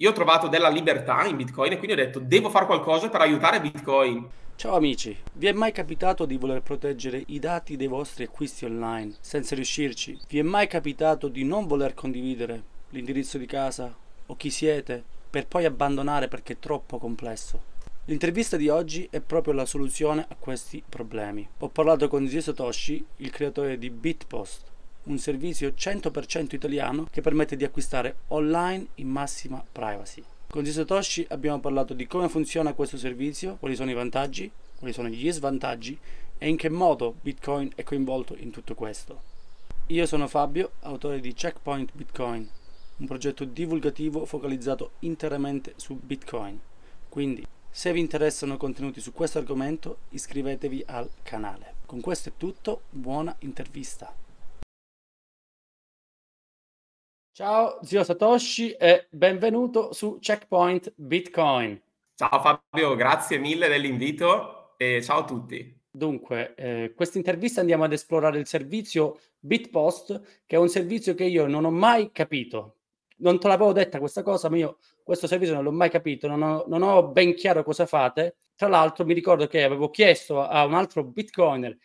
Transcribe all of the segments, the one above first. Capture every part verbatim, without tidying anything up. io ho trovato della libertà in Bitcoin e quindi ho detto devo fare qualcosa per aiutare Bitcoin. Ciao amici, vi è mai capitato di voler proteggere i dati dei vostri acquisti online senza riuscirci? Vi è mai capitato di non voler condividere l'indirizzo di casa o chi siete per poi abbandonare perché è troppo complesso? L'intervista di oggi è proprio la soluzione a questi problemi. Ho parlato con Zio Satoshi, il creatore di Bitpost, un servizio cento per cento italiano che permette di acquistare online in massima privacy. Con Zio Satoshi abbiamo parlato di come funziona questo servizio, quali sono i vantaggi, quali sono gli svantaggi e in che modo Bitcoin è coinvolto in tutto questo. Io sono Fabio, autore di Checkpoint Bitcoin, un progetto divulgativo focalizzato interamente su Bitcoin. Quindi, se vi interessano contenuti su questo argomento, iscrivetevi al canale. Con questo è tutto, buona intervista. Ciao Zio Satoshi e benvenuto su Checkpoint Bitcoin. Ciao Fabio, grazie mille dell'invito e ciao a tutti. Dunque, eh, questa intervista andiamo ad esplorare il servizio Bitpost, che è un servizio che io non ho mai capito. Non te l'avevo detta questa cosa, ma io questo servizio non l'ho mai capito, non ho, non ho ben chiaro cosa fate. Tra l'altro mi ricordo che avevo chiesto a un altro bitcoiner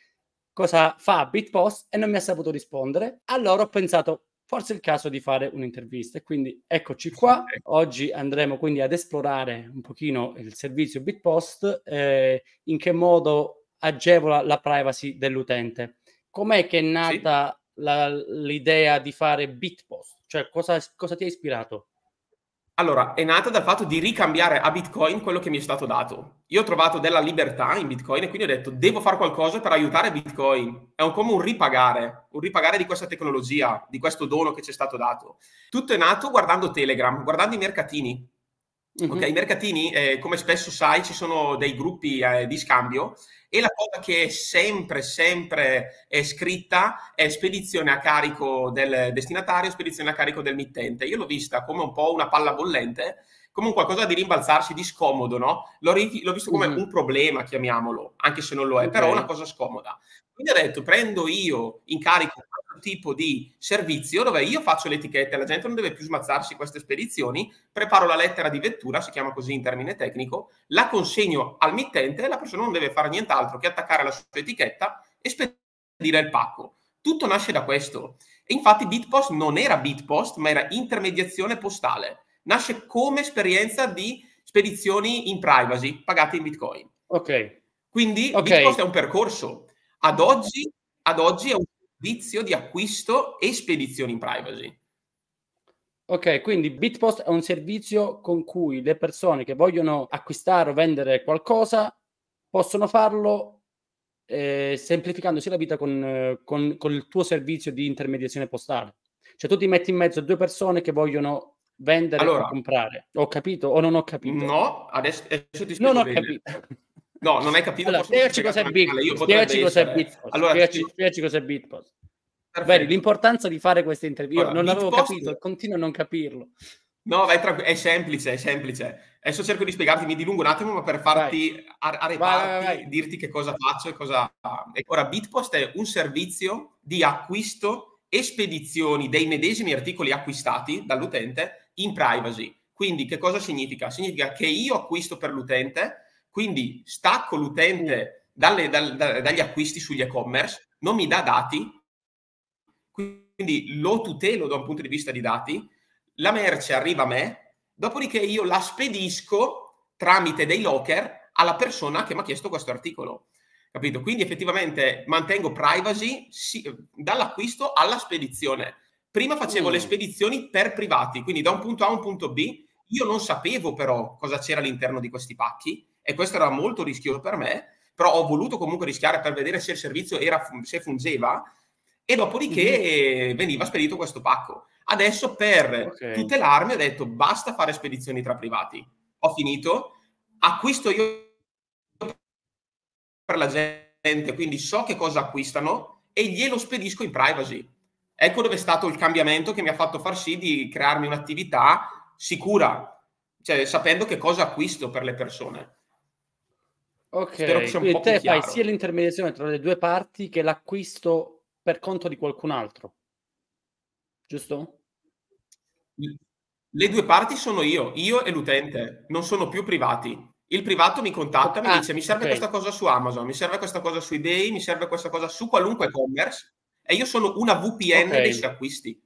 cosa fa Bitpost e non mi ha saputo rispondere. Allora ho pensato, forse è il caso di fare un'intervista. E quindi eccoci qua. Oggi andremo quindi ad esplorare un pochino il servizio Bitpost, eh, in che modo agevola la privacy dell'utente. Com'è che è nata sì. l'idea di fare Bitpost? Cioè, cosa, cosa ti ha ispirato? Allora, è nata dal fatto di ricambiare a Bitcoin quello che mi è stato dato. Io ho trovato della libertà in Bitcoin e quindi ho detto devo fare qualcosa per aiutare Bitcoin. È un, come un ripagare, un ripagare di questa tecnologia, di questo dono che ci è stato dato. Tutto è nato guardando Telegram, guardando i mercatini. Mm-hmm. Okay, i mercatini, eh, come spesso sai, ci sono dei gruppi eh, di scambio e la cosa che è sempre, sempre è scritta è spedizione a carico del destinatario, spedizione a carico del mittente. Io l'ho vista come un po' una palla bollente, come un qualcosa di rimbalzarsi, di scomodo, no? L'ho, l'ho visto come mm-hmm. un problema, chiamiamolo, anche se non lo è, okay. però una cosa scomoda. Quindi ho detto, prendo io in carico questo tipo di servizio dove io faccio le etichette, la gente non deve più smazzarsi queste spedizioni, preparo la lettera di vettura, si chiama così in termine tecnico, la consegno al mittente e la persona non deve fare nient'altro che attaccare la sua etichetta e spedire il pacco. Tutto nasce da questo. E infatti Bitpost non era Bitpost, ma era intermediazione postale. Nasce come esperienza di spedizioni in privacy, pagate in Bitcoin. Ok. Quindi okay. Bitpost è un percorso. Ad oggi, ad oggi è un servizio di acquisto e spedizioni in privacy. Ok, quindi Bitpost è un servizio con cui le persone che vogliono acquistare o vendere qualcosa possono farlo eh, semplificandosi la vita con, eh, con, con il tuo servizio di intermediazione postale. Cioè tu ti metti in mezzo a due persone che vogliono vendere allora, o comprare. Ho capito o non ho capito? No, adesso, adesso ti spiego. Non ho bene. capito. No, non hai capito. Allora, spiegaci cos'è Bitpost. Allora, spiegaci cos'è Bitpost. L'importanza di fare questa intervista. Allora, non l'avevo capito, continuo a non capirlo. No, vai tranquillo, è semplice, è semplice. Adesso cerco di spiegarti, mi dilungo un attimo, ma per farti ar- arreparti, vai, vai, vai. dirti che cosa faccio e cosa... Ora, Bitpost è un servizio di acquisto e spedizioni dei medesimi articoli acquistati dall'utente in privacy. Quindi, che cosa significa? Significa che io acquisto per l'utente... Quindi stacco l'utente dalle, dal, da, dagli acquisti sugli e-commerce, non mi dà dati, quindi lo tutelo da un punto di vista di dati, la merce arriva a me, dopodiché io la spedisco tramite dei locker alla persona che mi ha chiesto questo articolo. Capito? Quindi effettivamente mantengo privacy si, dall'acquisto alla spedizione. Prima facevo mm. le spedizioni per privati, quindi da un punto A a un punto B, io non sapevo però cosa c'era all'interno di questi pacchi, e questo era molto rischioso per me, però ho voluto comunque rischiare per vedere se il servizio era, se fungeva, e dopodiché mm-hmm. veniva spedito questo pacco. Adesso per okay. tutelarmi ho detto basta fare spedizioni tra privati, ho finito, acquisto io per la gente, quindi so che cosa acquistano e glielo spedisco in privacy. Ecco dove è stato il cambiamento che mi ha fatto far sì di crearmi un'attività sicura, cioè sapendo che cosa acquisto per le persone. Ok, quindi te fai sia l'intermediazione tra le due parti che l'acquisto per conto di qualcun altro, giusto? Le due parti sono io, io e l'utente, non sono più privati. Il privato mi contatta, mi ah, dice mi serve okay. questa cosa su Amazon, mi serve questa cosa su eBay, mi serve questa cosa su qualunque commerce, e io sono una V P N okay. dei suoi acquisti.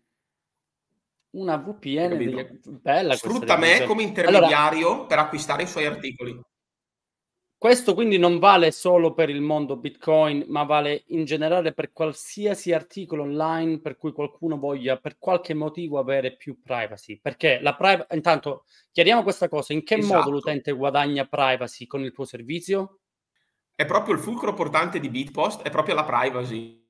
Una V P N degli... Bella. Sfrutta me come intermediario allora, per acquistare i suoi articoli. Questo quindi non vale solo per il mondo Bitcoin, ma vale in generale per qualsiasi articolo online per cui qualcuno voglia per qualche motivo avere più privacy. Perché la privacy, intanto chiariamo questa cosa, in che esatto. modo l'utente guadagna privacy con il tuo servizio? È proprio il fulcro portante di Bitpost, è proprio la privacy.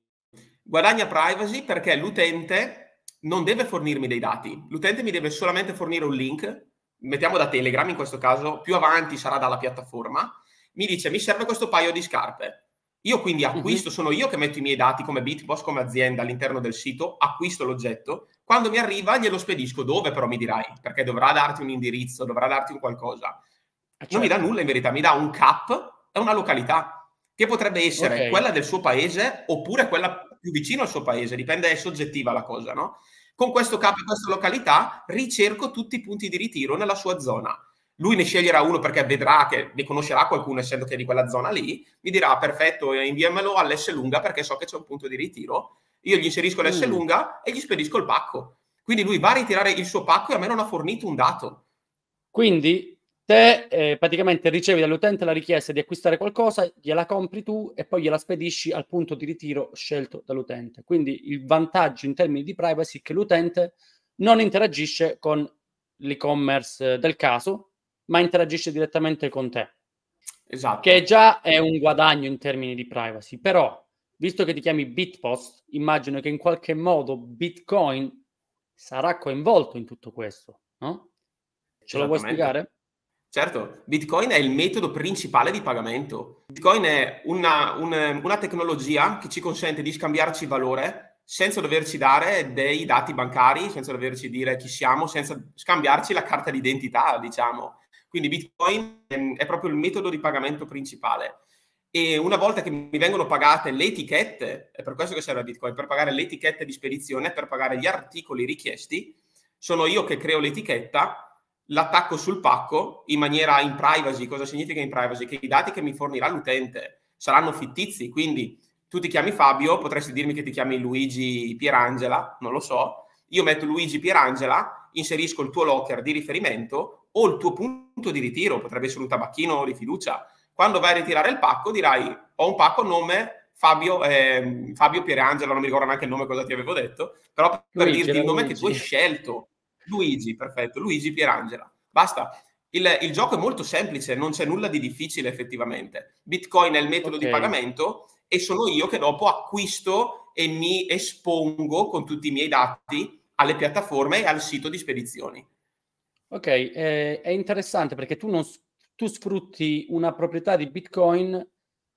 Guadagna privacy perché l'utente non deve fornirmi dei dati, l'utente mi deve solamente fornire un link, mettiamo da Telegram in questo caso, più avanti sarà dalla piattaforma, mi dice mi serve questo paio di scarpe. Io quindi acquisto, uh-huh. sono io che metto i miei dati come Bitpost, come azienda all'interno del sito, acquisto l'oggetto, quando mi arriva glielo spedisco dove però mi dirai, perché dovrà darti un indirizzo, dovrà darti un qualcosa. Certo. Non mi dà nulla in verità, mi dà un cap e una località, che potrebbe essere okay. quella del suo paese oppure quella più vicino al suo paese, dipende, è soggettiva la cosa, no? Con questo cap e questa località ricerco tutti i punti di ritiro nella sua zona. Lui ne sceglierà uno perché vedrà che ne conoscerà qualcuno, essendo che è di quella zona lì, mi dirà perfetto, inviamelo all'S lunga perché so che c'è un punto di ritiro, io gli inserisco l'S mm. lunga e gli spedisco il pacco. Quindi lui va a ritirare il suo pacco e a me non ha fornito un dato. Quindi te eh, praticamente ricevi dall'utente la richiesta di acquistare qualcosa, gliela compri tu e poi gliela spedisci al punto di ritiro scelto dall'utente. Quindi il vantaggio in termini di privacy è che l'utente non interagisce con l'e-commerce del caso, ma interagisce direttamente con te. Esatto. Che già è un guadagno in termini di privacy. Però, visto che ti chiami Bitpost, immagino che in qualche modo Bitcoin sarà coinvolto in tutto questo, no? Ce lo vuoi spiegare? Certo. Bitcoin è il metodo principale di pagamento. Bitcoin è una, un, una tecnologia che ci consente di scambiarci valore senza doverci dare dei dati bancari, senza doverci dire chi siamo, senza scambiarci la carta d'identità, diciamo. Quindi Bitcoin è proprio il metodo di pagamento principale. E una volta che mi vengono pagate le etichette, è per questo che serve Bitcoin, per pagare le etichette di spedizione, per pagare gli articoli richiesti, sono io che creo l'etichetta, l'attacco sul pacco in maniera in privacy. Cosa significa in privacy? Che i dati che mi fornirà l'utente saranno fittizi, quindi tu ti chiami Fabio, potresti dirmi che ti chiami Luigi Pierangela, non lo so, io metto Luigi Pierangela, inserisco il tuo locker di riferimento o il tuo punto di ritiro, potrebbe essere un tabacchino di fiducia. Quando vai a ritirare il pacco dirai, ho un pacco nome Fabio, eh, Fabio Pierangelo, non mi ricordo neanche il nome, cosa ti avevo detto, però per Luigi, dirti il nome Luigi. Che tu hai scelto. Luigi, perfetto, Luigi Pierangela. Basta. Il, il gioco è molto semplice, non c'è nulla di difficile effettivamente. Bitcoin è il metodo okay. di pagamento e sono io che dopo acquisto e mi espongo con tutti i miei dati alle piattaforme e al sito di spedizioni. Ok, eh, è interessante perché tu, non, tu sfrutti una proprietà di Bitcoin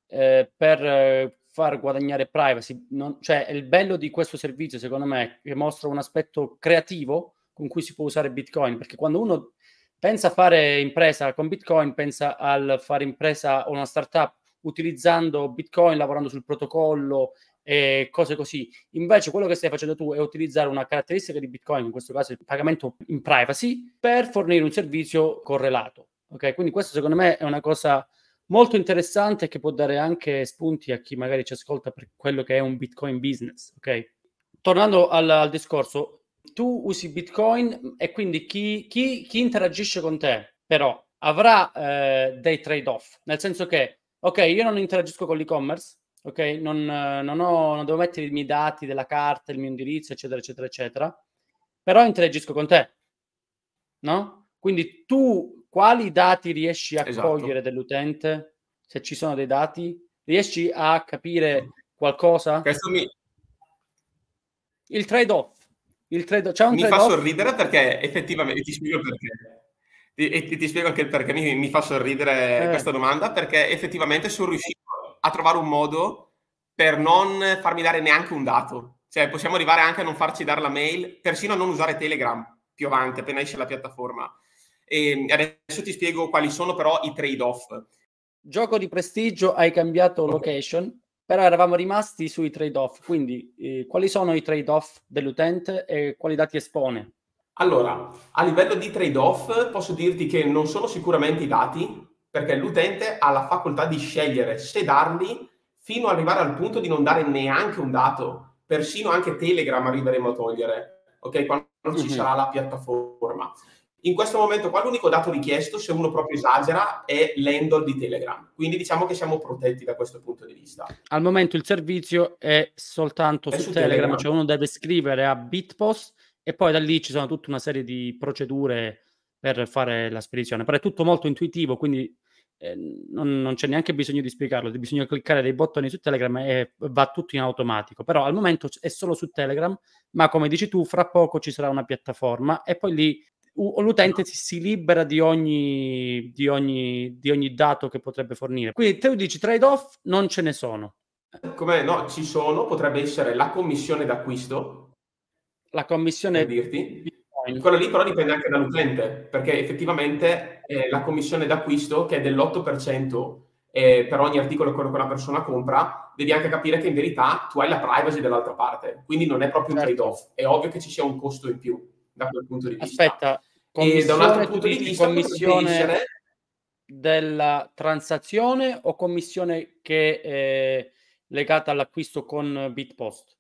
eh, per eh, far guadagnare privacy. Non, cioè, il bello di questo servizio, secondo me, che mostra un aspetto creativo con cui si può usare Bitcoin. Perché quando uno pensa a fare impresa con Bitcoin, pensa al fare impresa o una startup utilizzando Bitcoin, lavorando sul protocollo e cose così. Invece quello che stai facendo tu è utilizzare una caratteristica di Bitcoin, in questo caso il pagamento in privacy, per fornire un servizio correlato. Ok, quindi questo secondo me è una cosa molto interessante che può dare anche spunti a chi magari ci ascolta per quello che è un Bitcoin business. Ok, tornando al, al discorso, tu usi Bitcoin e quindi chi, chi, chi interagisce con te però avrà eh, dei trade-off, nel senso che ok, io non interagisco con l'e-commerce, ok, non, non, ho, non devo mettere i miei dati della carta, il mio indirizzo, eccetera, eccetera, eccetera, però interagisco con te, no? Quindi tu quali dati riesci a esatto. cogliere dell'utente? Se ci sono dei dati, riesci a capire qualcosa? Questo mi... Il trade-off. Il trade-off. C'è un mi trade-off? Fa sorridere perché effettivamente, ti spiego perché. E ti, ti spiego anche il perché mi, mi fa sorridere eh. questa domanda, perché effettivamente sono riuscito a trovare un modo per non farmi dare neanche un dato. Cioè possiamo arrivare anche a non farci dare la mail, persino a non usare Telegram più avanti, appena esce la piattaforma. E adesso ti spiego quali sono però i trade-off. Gioco di prestigio, hai cambiato location, però eravamo rimasti sui trade-off. Quindi eh, quali sono i trade-off dell'utente e quali dati espone? Allora, a livello di trade-off posso dirti che non sono sicuramente i dati, perché l'utente ha la facoltà di scegliere se darli fino ad arrivare al punto di non dare neanche un dato. Persino anche Telegram arriveremo a togliere, ok? Quando mm-hmm. ci sarà la piattaforma. In questo momento qua l'unico dato richiesto, se uno proprio esagera, è l'handle di Telegram. Quindi diciamo che siamo protetti da questo punto di vista. Al momento il servizio è soltanto è su, su Telegram. Telegram, cioè uno deve scrivere a Bitpost e poi da lì ci sono tutta una serie di procedure per fare la spedizione. Però è tutto molto intuitivo, quindi eh, non, non c'è neanche bisogno di spiegarlo. Bisogna cliccare dei bottoni su Telegram e va tutto in automatico. Però al momento è solo su Telegram, ma come dici tu, fra poco ci sarà una piattaforma e poi lì l'utente si libera di ogni, di, ogni, di ogni dato che potrebbe fornire. Quindi te lo dici, trade-off non ce ne sono. Come no, ci sono, potrebbe essere la commissione d'acquisto. La commissione... Per dirti. Quello lì però dipende anche dall'utente, perché effettivamente eh, la commissione d'acquisto, che è dell'otto per cento eh, per ogni articolo che una persona compra, devi anche capire che in verità tu hai la privacy dall'altra parte. Quindi non è proprio un trade-off. È ovvio che ci sia un costo in più da quel punto di vista. Aspetta, e da un altro punto di vista, commissione essere... della transazione o commissione che è legata all'acquisto con Bitpost?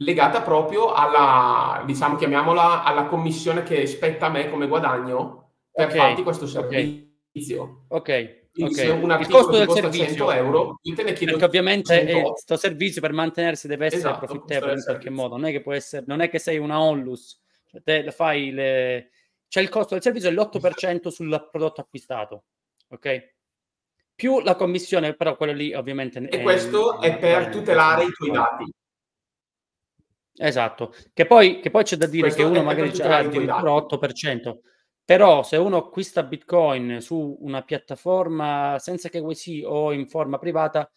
Legata proprio alla, diciamo, chiamiamola alla commissione che spetta a me come guadagno per okay. farti questo servizio. Ok. Quindi okay. se un il costo del servizio cento euro, io te ne chiedo, perché ovviamente questo servizio per mantenersi deve essere esatto, profittevole in qualche modo, non è che può essere, non è che sei una onlus, cioè te fai le... c'è il costo del servizio è l'otto per cento sul prodotto acquistato, ok? Più la commissione, però quello lì ovviamente e è, questo è per è, tutelare è, i tuoi dati. Esatto, che poi, che poi c'è da dire questo che uno magari c'ha addirittura otto per cento. Però se uno acquista Bitcoin su una piattaforma senza K Y C o in forma privata,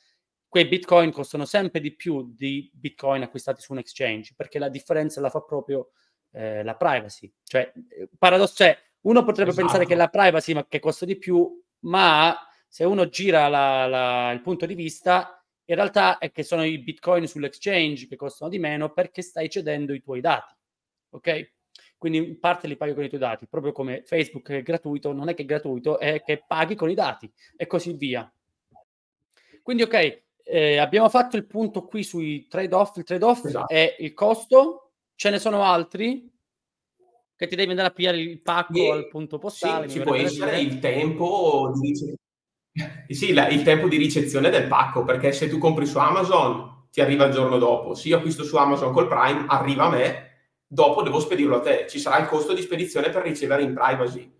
quei Bitcoin costano sempre di più di Bitcoin acquistati su un exchange, perché la differenza la fa proprio eh, la privacy. Cioè, paradosso, cioè, uno potrebbe esatto. pensare che la privacy ma che costa di più, ma se uno gira la, la, il punto di vista, in realtà è che sono i Bitcoin sull'exchange che costano di meno perché stai cedendo i tuoi dati, ok? Quindi in parte li paghi con i tuoi dati, proprio come Facebook è gratuito, non è che è gratuito, è che paghi con i dati e così via. Quindi ok, eh, abbiamo fatto il punto qui sui trade-off, il trade-off esatto. è il costo, ce ne sono altri che ti devi andare a pigliare il pacco e, al punto postale. Sì, ci può essere il tempo, di... sì, la, il tempo di ricezione del pacco, perché se tu compri su Amazon ti arriva il giorno dopo, se io acquisto su Amazon col Prime arriva a me, dopo devo spedirlo a te. Ci sarà il costo di spedizione per ricevere in privacy.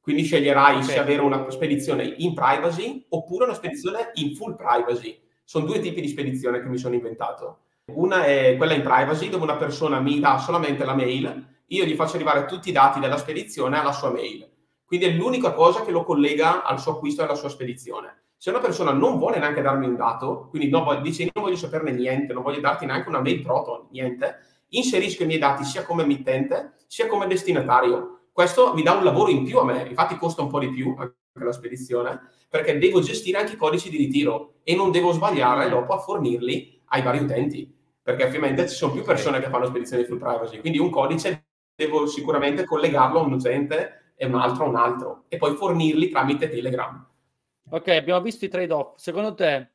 Quindi sceglierai okay. se avere una spedizione in privacy oppure una spedizione in full privacy. Sono due tipi di spedizione che mi sono inventato. Una è quella in privacy, dove una persona mi dà solamente la mail, io gli faccio arrivare tutti i dati della spedizione alla sua mail. Quindi è l'unica cosa che lo collega al suo acquisto e alla sua spedizione. Se una persona non vuole neanche darmi un dato, quindi no, dice io non voglio saperne niente, non voglio darti neanche una mail proton, niente, inserisco i miei dati sia come emittente sia come destinatario. Questo mi dà un lavoro in più a me, infatti costa un po' di più anche la spedizione, perché devo gestire anche i codici di ritiro e non devo sbagliare dopo a fornirli ai vari utenti, perché ovviamente ci sono più persone che fanno spedizioni full privacy, quindi un codice devo sicuramente collegarlo a un utente e un altro a un altro e poi fornirli tramite Telegram. Ok, abbiamo visto i trade-off. Secondo te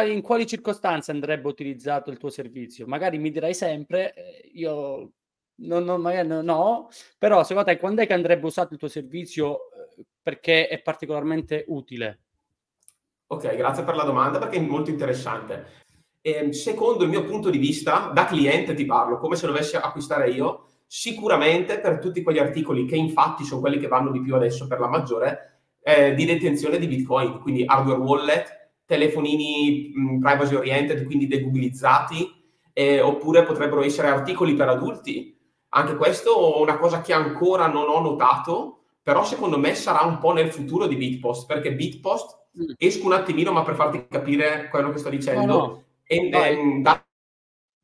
in quali circostanze andrebbe utilizzato il tuo servizio? Magari mi dirai sempre, io no, no, magari no, no, però secondo te quando è che andrebbe usato il tuo servizio perché è particolarmente utile? Ok, grazie per la domanda perché è molto interessante. Eh, secondo il mio punto di vista, da cliente ti parlo, come se dovessi acquistare io, sicuramente per tutti quegli articoli che infatti sono quelli che vanno di più adesso per la maggiore, eh, di detenzione di Bitcoin, quindi hardware wallet, telefonini mh, privacy oriented, quindi degoogolizzati, eh, oppure potrebbero essere articoli per adulti. Anche questo è una cosa che ancora non ho notato, però secondo me sarà un po' nel futuro di Bitpost, perché Bitpost, mm. esco un attimino ma per farti capire quello che sto dicendo, oh no. e, e, dà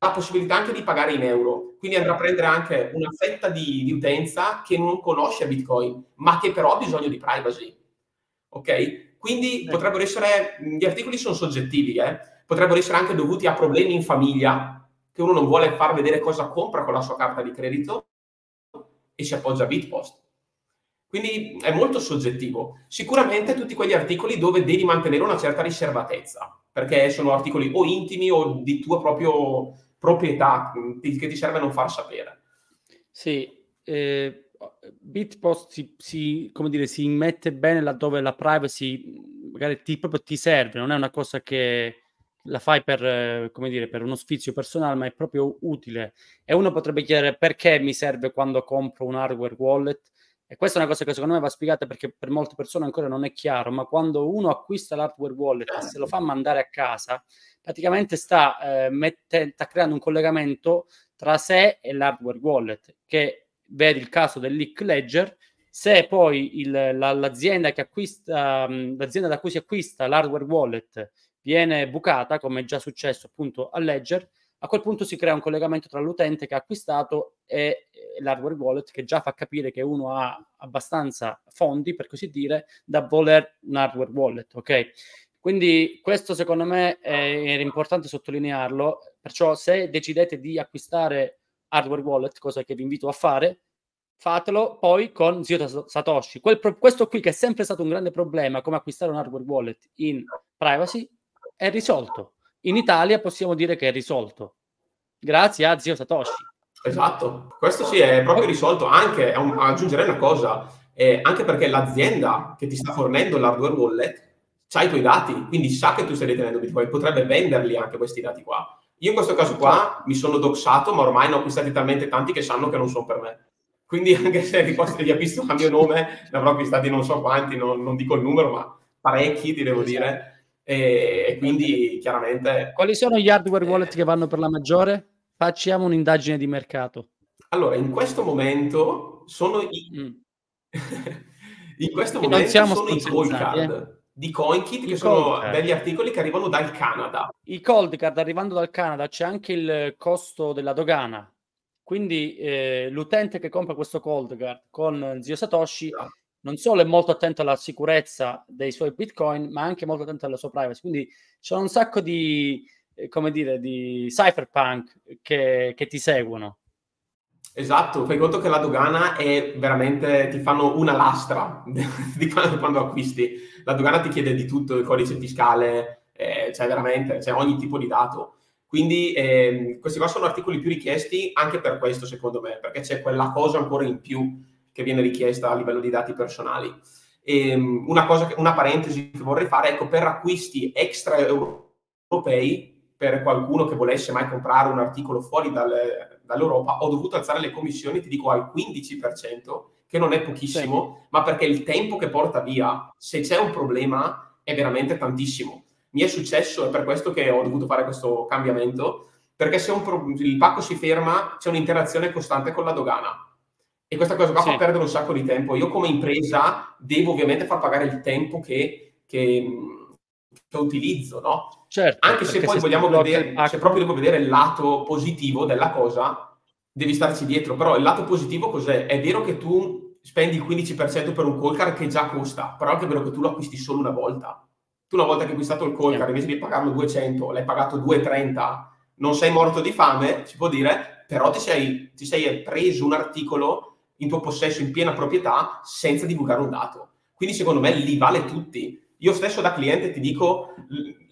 la possibilità anche di pagare in euro, quindi andrà a prendere anche una fetta di, di utenza che non conosce Bitcoin, ma che però ha bisogno di privacy, ok? Quindi potrebbero essere, gli articoli sono soggettivi, eh? Potrebbero essere anche dovuti a problemi in famiglia, che uno non vuole far vedere cosa compra con la sua carta di credito, e si appoggia a Bitpost. Quindi è molto soggettivo. Sicuramente tutti quegli articoli dove devi mantenere una certa riservatezza, perché sono articoli o intimi o di tua proprio proprietà, che ti serve a non far sapere. Sì, eh, Bitpost si, si, come dire, si immette bene laddove la privacy magari ti, proprio ti serve, non è una cosa che la fai per, come dire, per uno sfizio personale, ma è proprio utile. E uno potrebbe chiedere perché mi serve quando compro un hardware wallet, e questa è una cosa che secondo me va spiegata, perché per molte persone ancora non è chiaro, ma quando uno acquista l'hardware wallet e se lo fa mandare a casa, praticamente sta, eh, mette, sta creando un collegamento tra sé e l'hardware wallet, che vedi il caso del leak Ledger. Se poi il, la, l'azienda, che acquista, l'azienda da cui si acquista l'hardware wallet viene bucata, come è già successo appunto a Ledger, a quel punto si crea un collegamento tra l'utente che ha acquistato e l'hardware wallet, che già fa capire che uno ha abbastanza fondi, per così dire, da voler un hardware wallet, ok? Quindi questo secondo me era importante sottolinearlo, perciò se decidete di acquistare hardware wallet, cosa che vi invito a fare, fatelo poi con Zio Satoshi. Quel pro- questo qui, che è sempre stato un grande problema, come acquistare un hardware wallet in privacy, è risolto. In Italia possiamo dire che è risolto, grazie a Zio Satoshi. Esatto, questo sì, è proprio risolto. Anche, un, aggiungerei una cosa, eh, anche perché l'azienda che ti sta fornendo l'hardware wallet c'ha i tuoi dati, quindi sa che tu stai detenendo Bitcoin, potrebbe venderli anche questi dati qua. Io in questo caso qua mi sono doxato, ma ormai ne ho acquistati talmente tanti che sanno che non sono per me. Quindi anche se riposti gli acquisto a mio nome, ne avrò acquistati non so quanti, non, non dico il numero, ma parecchi, ti devo dire. E, e quindi, chiaramente... Quali sono gli hardware wallet eh, che vanno per la maggiore? Facciamo un'indagine di mercato. Allora, in questo momento sono i... Mm. in questo e momento sono i Coinkite. Eh? Di Coinkite, che sono degli articoli che arrivano dal Canada. I Coldcard, arrivando dal Canada, c'è anche il costo della dogana. Quindi eh, l'utente che compra questo Coldcard con Zio Satoshi non solo è molto attento alla sicurezza dei suoi Bitcoin, ma anche molto attento alla sua privacy. Quindi c'è un sacco di, eh, come dire, di cypherpunk che, che ti seguono. Esatto, fai conto che la dogana è veramente, ti fanno una lastra di quando, quando acquisti. La dogana ti chiede di tutto, il codice fiscale, eh, cioè veramente, c'è ogni tipo di dato. Quindi eh, questi qua sono articoli più richiesti anche per questo, secondo me, perché c'è quella cosa ancora in più che viene richiesta a livello di dati personali. E, una cosa, che, una parentesi che vorrei fare, ecco, per acquisti extraeuropei, per qualcuno che volesse mai comprare un articolo fuori dal, dall'Europa, ho dovuto alzare le commissioni, ti dico, al quindici per cento, che non è pochissimo, sì. Ma perché il tempo che porta via, se c'è un problema, è veramente tantissimo. Mi è successo, è per questo che ho dovuto fare questo cambiamento, perché se un pro- il pacco si ferma c'è un'interazione costante con la dogana e questa cosa qua sì. Fa perdere un sacco di tempo. Io come impresa devo ovviamente far pagare il tempo che, che, che utilizzo, no? Certo, anche se poi se vogliamo vedere, se proprio devo vedere il lato positivo della cosa, devi starci dietro. Però il lato positivo cos'è? È vero che tu spendi il quindici per cento per un call card che già costa, però è vero che tu lo acquisti solo una volta. Tu una volta che hai acquistato il Coldcard, invece di pagarlo duecento, l'hai pagato due e trenta, non sei morto di fame, si può dire, però ti sei, ti sei preso un articolo in tuo possesso, in piena proprietà, senza divulgare un dato. Quindi secondo me li vale tutti. Io stesso da cliente ti dico,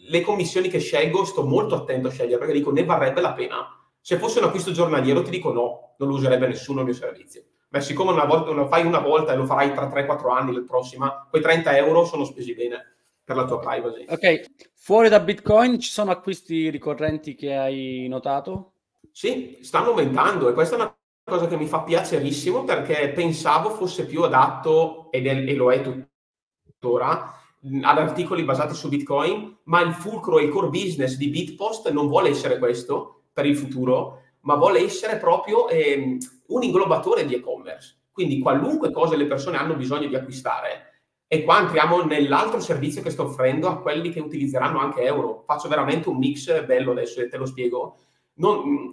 le commissioni che scelgo sto molto attento a scegliere, perché dico, ne varrebbe la pena. Se fosse un acquisto giornaliero ti dico no, non lo userebbe nessuno il mio servizio. Ma siccome una volta, lo fai una volta e lo farai tra tre quattro anni, la prossima, quei trenta euro sono spesi bene. Per la tua privacy. Ok, fuori da Bitcoin ci sono acquisti ricorrenti che hai notato? Sì, stanno aumentando e questa è una cosa che mi fa piacerissimo, perché pensavo fosse più adatto, ed è, e lo è tuttora, ad articoli basati su Bitcoin, ma il fulcro e il core business di Bitpost non vuole essere questo per il futuro, ma vuole essere proprio eh, un inglobatore di e-commerce. Quindi qualunque cosa le persone hanno bisogno di acquistare. E qua entriamo nell'altro servizio che sto offrendo a quelli che utilizzeranno anche euro. Faccio veramente un mix bello adesso e te lo spiego. Non...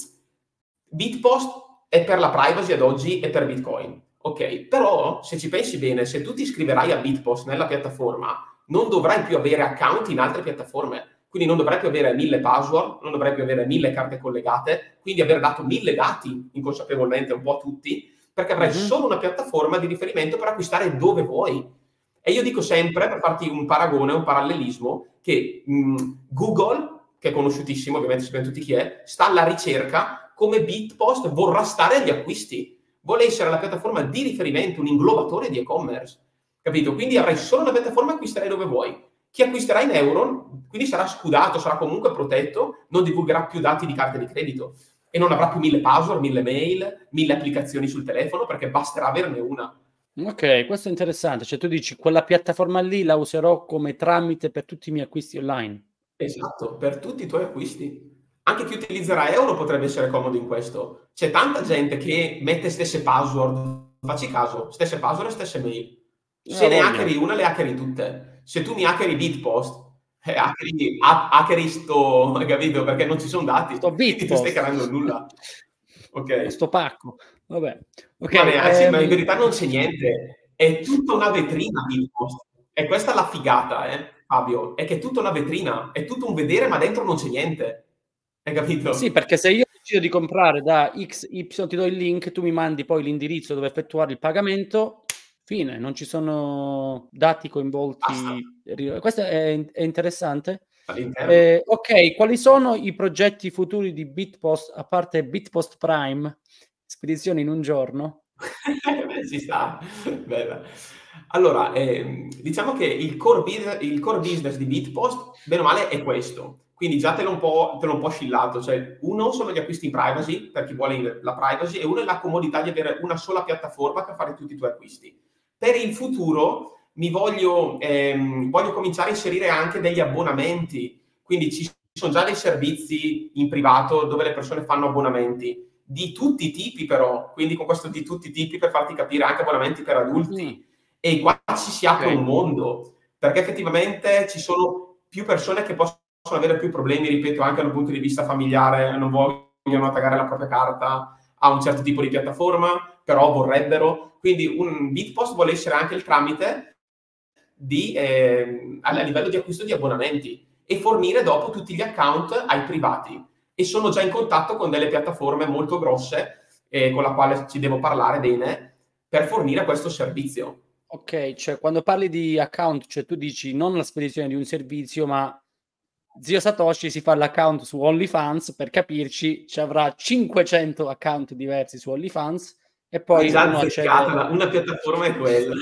Bitpost è per la privacy ad oggi e per Bitcoin. Ok, però se ci pensi bene, se tu ti iscriverai a Bitpost nella piattaforma, non dovrai più avere account in altre piattaforme. Quindi non dovrai più avere mille password, non dovrai più avere mille carte collegate, quindi aver dato mille dati inconsapevolmente un po' a tutti perché avrai mm-hmm. solo una piattaforma di riferimento per acquistare dove vuoi. E io dico sempre, per farti un paragone, un parallelismo, che mh, Google, che è conosciutissimo, ovviamente sapete tutti chi è, sta alla ricerca come Bitpost vorrà stare agli acquisti. Vuole essere la piattaforma di riferimento, un inglobatore di e-commerce, capito? Quindi avrai solo una piattaforma e acquisterai dove vuoi. Chi acquisterà in euro, quindi sarà scudato, sarà comunque protetto, non divulgherà più dati di carte di credito e non avrà più mille password, mille mail, mille applicazioni sul telefono, perché basterà averne una. Ok, questo è interessante, cioè tu dici quella piattaforma lì la userò come tramite per tutti i miei acquisti online. Esatto, per tutti i tuoi acquisti. Anche chi utilizzerà euro potrebbe essere comodo in questo. C'è tanta gente che mette stesse password, facci caso, stesse password e stesse mail. Se eh, ne hackeri una, le hackeri tutte. Se tu mi hackeri Bitpost, eh, hackeri, ha- hackeri sto, capito, perché non ci sono dati. Sto Bitpost. Non stai carando nulla. Ok. Sto pacco. Vabbè, okay, ma, ragazzi, ehm... ma in verità non c'è niente, è tutta una vetrina Bitpost. E questa è la figata, eh, Fabio, è che è tutta una vetrina, è tutto un vedere, ma dentro non c'è niente, hai capito? Sì, perché se io decido di comprare da X Y, ti do il link, tu mi mandi poi l'indirizzo dove effettuare il pagamento, fine, non ci sono dati coinvolti. Basta. Questo è, è interessante. Eh, ok, quali sono i progetti futuri di Bitpost, a parte Bitpost Prime? Spedizioni in un giorno? Beh, ci sta. Bella. Allora, eh, diciamo che il core, biz- il core business di Bitpost, bene o male, è questo. Quindi già te l'ho un po', te l'ho un po' scillato. Cioè, uno sono gli acquisti in privacy, per chi vuole la privacy, e uno è la comodità di avere una sola piattaforma per fare tutti i tuoi acquisti. Per il futuro mi voglio, ehm, voglio cominciare a inserire anche degli abbonamenti. Quindi ci sono già dei servizi in privato dove le persone fanno abbonamenti. Di tutti i tipi però, quindi con questo di tutti i tipi per farti capire anche abbonamenti per adulti, e qua ci si apre okay. un mondo, perché effettivamente ci sono più persone che possono avere più problemi, ripeto, anche dal punto di vista familiare, non vogliono attaccare la propria carta a un certo tipo di piattaforma, però vorrebbero, quindi un Bitpost vuole essere anche il tramite di, eh, a livello di acquisto di abbonamenti, e fornire dopo tutti gli account ai privati. E sono già in contatto con delle piattaforme molto grosse, eh, con la quale ci devo parlare bene, per fornire questo servizio. Ok, cioè quando parli di account, cioè tu dici non la spedizione di un servizio, ma Zio Satoshi si fa l'account su OnlyFans, per capirci, ci avrà cinquecento account diversi su OnlyFans, e poi esatto, uno cercata, una piattaforma è quella.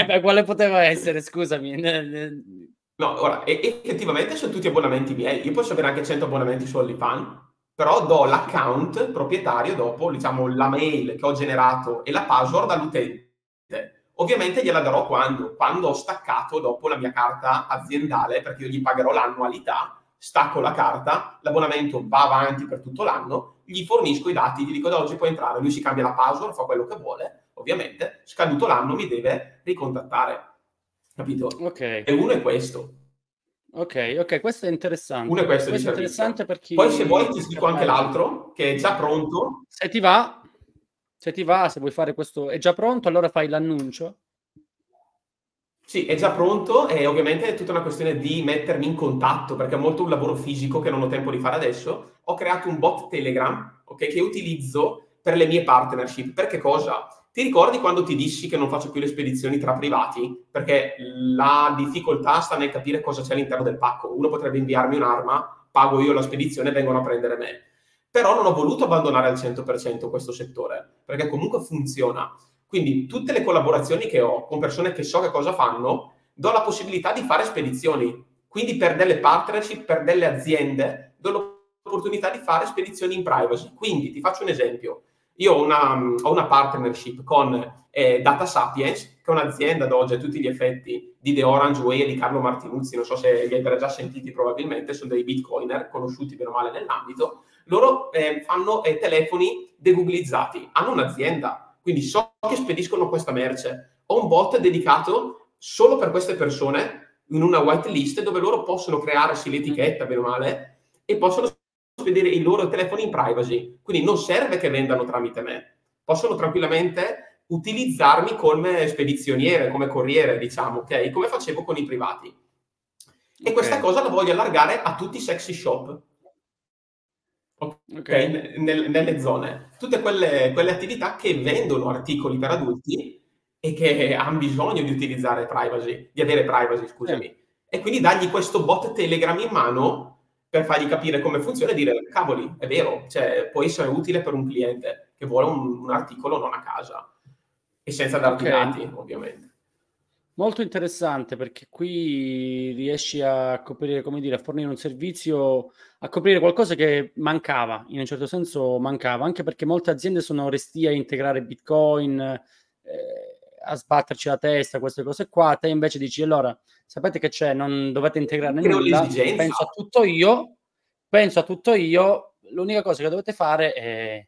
Eh beh, quale poteva essere, scusami... No, ora, effettivamente sono tutti abbonamenti miei. Io posso avere anche cento abbonamenti su OnlyFans, però do l'account proprietario dopo, diciamo, la mail che ho generato e la password all'utente. Ovviamente gliela darò quando? Quando ho staccato dopo la mia carta aziendale, perché io gli pagherò l'annualità, stacco la carta, l'abbonamento va avanti per tutto l'anno, gli fornisco i dati, gli dico da oggi puoi entrare, lui si cambia la password, fa quello che vuole, ovviamente, scaduto l'anno mi deve ricontattare. Capito? Okay. E uno è questo. Ok, ok, questo è interessante. Uno è questo, questo è interessante per chi... Poi se vuoi ti dico anche l'altro, che è già pronto. Se ti va, se ti va, se vuoi fare questo, è già pronto, allora fai l'annuncio. Sì, è già pronto, e ovviamente è tutta una questione di mettermi in contatto, perché è molto un lavoro fisico che non ho tempo di fare adesso. Ho creato un bot Telegram, ok, che utilizzo per le mie partnership. Per che cosa? Ti ricordi quando ti dissi che non faccio più le spedizioni tra privati? Perché la difficoltà sta nel capire cosa c'è all'interno del pacco. Uno potrebbe inviarmi un'arma, pago io la spedizione e vengono a prendere me. Però non ho voluto abbandonare al cento per cento questo settore, perché comunque funziona. Quindi tutte le collaborazioni che ho con persone che so che cosa fanno, do la possibilità di fare spedizioni. Quindi per delle partnership, per delle aziende, do l'opportunità di fare spedizioni in privacy. Quindi ti faccio un esempio. Io ho una, ho una partnership con eh, Data Sapiens, che è un'azienda ad oggi a tutti gli effetti di The Orange Way e di Carlo Martinuzzi, non so se li avete già sentiti probabilmente, sono dei bitcoiner conosciuti bene o male nell'ambito. Loro eh, fanno eh, telefoni deguglizzati, hanno un'azienda, quindi so che spediscono questa merce. Ho un bot dedicato solo per queste persone, in una whitelist, dove loro possono crearsi l'etichetta bene o male e possono vedere i loro telefoni in privacy, quindi non serve che vendano tramite me, possono tranquillamente utilizzarmi come spedizioniere, come corriere, diciamo, ok? Come facevo con i privati. E okay. Questa cosa la voglio allargare a tutti i sexy shop. Okay. Nel, nel, nelle zone, tutte quelle, quelle attività che vendono articoli per adulti e che hanno bisogno di utilizzare privacy, di avere privacy, scusami. Eh. E quindi dargli questo bot Telegram in mano per fargli capire come funziona e dire, cavoli, è vero, cioè, può essere utile per un cliente che vuole un, un articolo non a casa e senza darti dati, okay, ovviamente. Molto interessante, perché qui riesci a coprire, come dire, a fornire un servizio, a coprire qualcosa che mancava, in un certo senso mancava, anche perché molte aziende sono restie a integrare Bitcoin, eh, a sbatterci la testa, queste cose qua. Te invece dici, allora, sapete che c'è, non dovete integrare nulla, penso a tutto io, penso a tutto io, l'unica cosa che dovete fare è,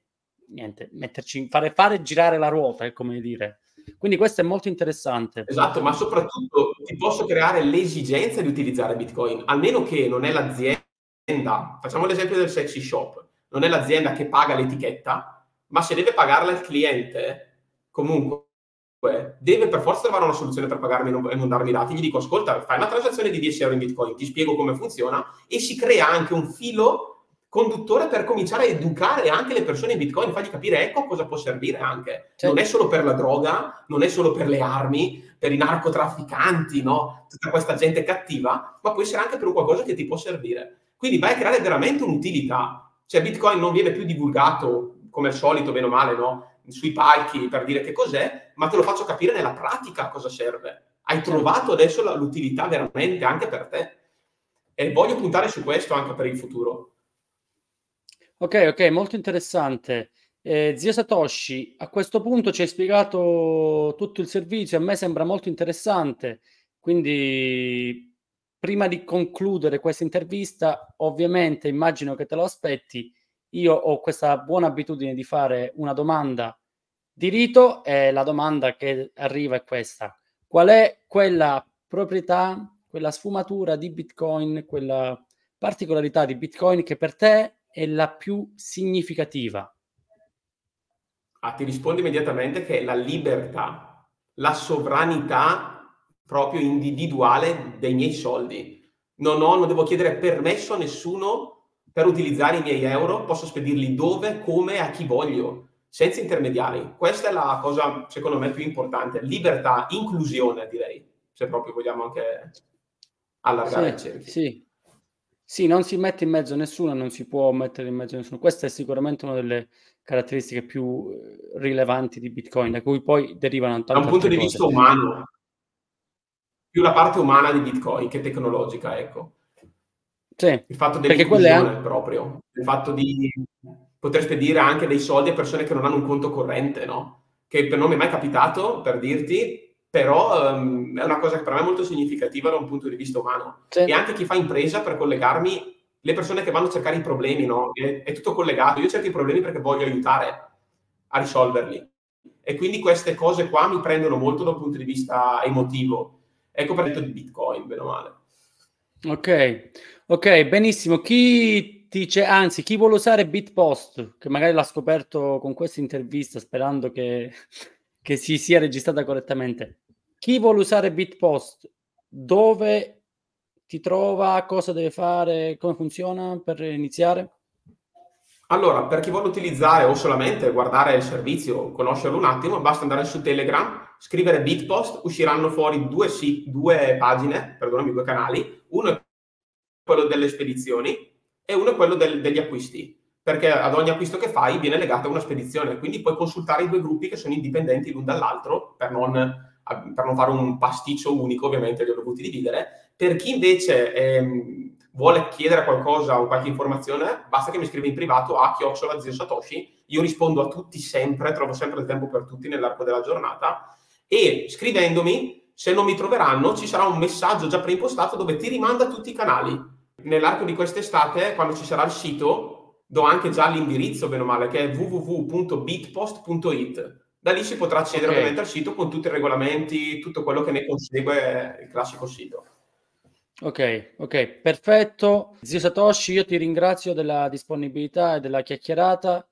niente, metterci, fare, fare girare la ruota, è come dire. Quindi questo è molto interessante. Esatto, ma soprattutto ti posso creare l'esigenza di utilizzare Bitcoin, almeno che non è l'azienda, facciamo l'esempio del sexy shop, non è l'azienda che paga l'etichetta, ma se deve pagarla il cliente, comunque deve per forza trovare una soluzione per pagarmi e non darmi dati. Gli dico, ascolta, fai una transazione di dieci euro in Bitcoin, ti spiego come funziona, e si crea anche un filo conduttore per cominciare a educare anche le persone in Bitcoin, fargli capire, ecco cosa può servire anche. Certo. Non è solo per la droga, non è solo per le armi, per i narcotrafficanti, no? Tutta questa gente cattiva, ma può essere anche per un qualcosa che ti può servire. Quindi vai a creare veramente un'utilità. Cioè Bitcoin non viene più divulgato, come al solito, bene o male, no? Sui palchi per dire che cos'è, ma te lo faccio capire nella pratica cosa serve. Hai trovato adesso l'utilità veramente anche per te. E voglio puntare su questo anche per il futuro. Ok, ok, molto interessante. Eh, Zio Satoshi, a questo punto ci hai spiegato tutto il servizio, a me sembra molto interessante, quindi prima di concludere questa intervista, ovviamente immagino che te lo aspetti, io ho questa buona abitudine di fare una domanda di rito e la domanda che arriva è questa. Qual è quella proprietà, quella sfumatura di Bitcoin, quella particolarità di Bitcoin che per te è la più significativa? Ah, ti rispondo immediatamente che è la libertà, la sovranità proprio individuale dei miei soldi. Non ho, non devo chiedere permesso a nessuno per utilizzare i miei euro, posso spedirli dove, come, a chi voglio, senza intermediari. Questa è la cosa, secondo me, più importante. Libertà, inclusione, direi, se proprio vogliamo anche allargare il cerchio. Sì. Sì, non si mette in mezzo nessuno, non si può mettere in mezzo nessuno. Questa è sicuramente una delle caratteristiche più rilevanti di Bitcoin, da cui poi derivano tante altre cose. Da un punto di vista umano, più la parte umana di Bitcoin che tecnologica, ecco. Sì, il fatto dell'inclusione proprio, il fatto di poter spedire anche dei soldi a persone che non hanno un conto corrente, no? Che non mi è mai capitato, per dirti, però um, è una cosa che per me è molto significativa da un punto di vista umano. Certo. E anche chi fa impresa, per collegarmi, le persone che vanno a cercare i problemi, no? È, è tutto collegato. Io cerco i problemi perché voglio aiutare a risolverli. E quindi queste cose qua mi prendono molto da un punto di vista emotivo. Ecco per il Bitcoin, bene o male. Ok, ok, benissimo. Chi dice, anzi, chi vuole usare Bitpost, che magari l'ha scoperto con questa intervista, sperando che... che si sia registrata correttamente. Chi vuole usare Bitpost, dove ti trova, cosa deve fare, come funziona per iniziare? Allora, per chi vuole utilizzare o solamente guardare il servizio, conoscerlo un attimo, basta andare su Telegram, scrivere Bitpost, usciranno fuori due, sit- due pagine, perdonami, due canali, uno è quello delle spedizioni e uno è quello del- degli acquisti. Perché ad ogni acquisto che fai viene legata una spedizione, quindi puoi consultare i due gruppi che sono indipendenti l'un dall'altro, per non, per non fare un pasticcio unico, ovviamente li ho dovuti dividere. Per chi invece eh, vuole chiedere qualcosa o qualche informazione, basta che mi scrivi in privato a chiocciola Zio Satoshi, io rispondo a tutti sempre, trovo sempre il tempo per tutti nell'arco della giornata, e scrivendomi, se non mi troveranno, ci sarà un messaggio già preimpostato dove ti rimanda a tutti i canali. Nell'arco di quest'estate, quando ci sarà il sito, do anche già l'indirizzo, bene o male, che è w w w punto bitpost punto i t. Da lì si potrà accedere, okay, ovviamente al sito con tutti i regolamenti, tutto quello che ne consegue il classico sito. Ok, ok, perfetto. Zio Satoshi, io ti ringrazio della disponibilità e della chiacchierata.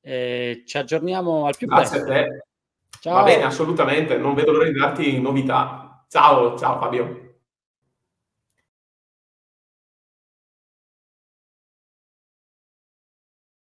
Eh, ci aggiorniamo al più presto. Grazie a te. Ciao. Va bene, assolutamente. Non vedo l'ora di darti novità. Ciao, ciao Fabio.